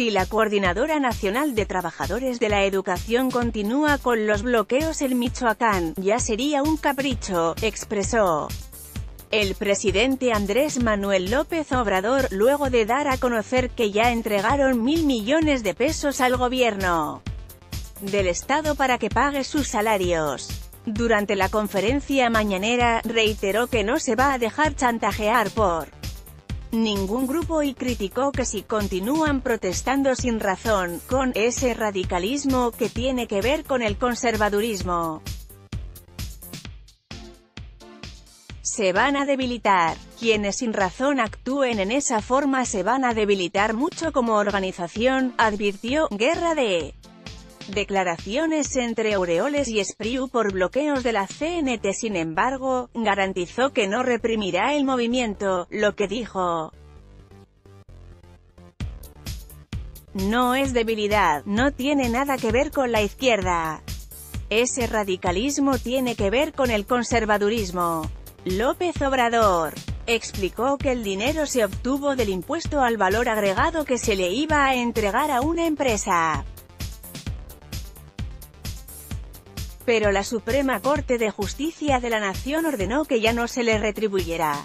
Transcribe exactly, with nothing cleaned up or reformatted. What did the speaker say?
Si la Coordinadora Nacional de Trabajadores de la Educación continúa con los bloqueos en Michoacán, ya sería un capricho, expresó el presidente Andrés Manuel López Obrador, luego de dar a conocer que ya entregaron mil millones de pesos al gobierno del Estado para que pague sus salarios. Durante la conferencia mañanera, reiteró que no se va a dejar chantajear por ningún grupo y criticó que si continúan protestando sin razón, con ese radicalismo que tiene que ver con el conservadurismo, se van a debilitar. Quienes sin razón actúen en esa forma se van a debilitar mucho como organización, advirtió. Guerra de declaraciones entre Aureoles y Espriu por bloqueos de la C N T. Sin embargo, garantizó que no reprimirá el movimiento. Lo que dijo no es debilidad, no tiene nada que ver con la izquierda. Ese radicalismo tiene que ver con el conservadurismo. López Obrador explicó que el dinero se obtuvo del impuesto al valor agregado que se le iba a entregar a una empresa, pero la Suprema Corte de Justicia de la Nación ordenó que ya no se le retribuyera.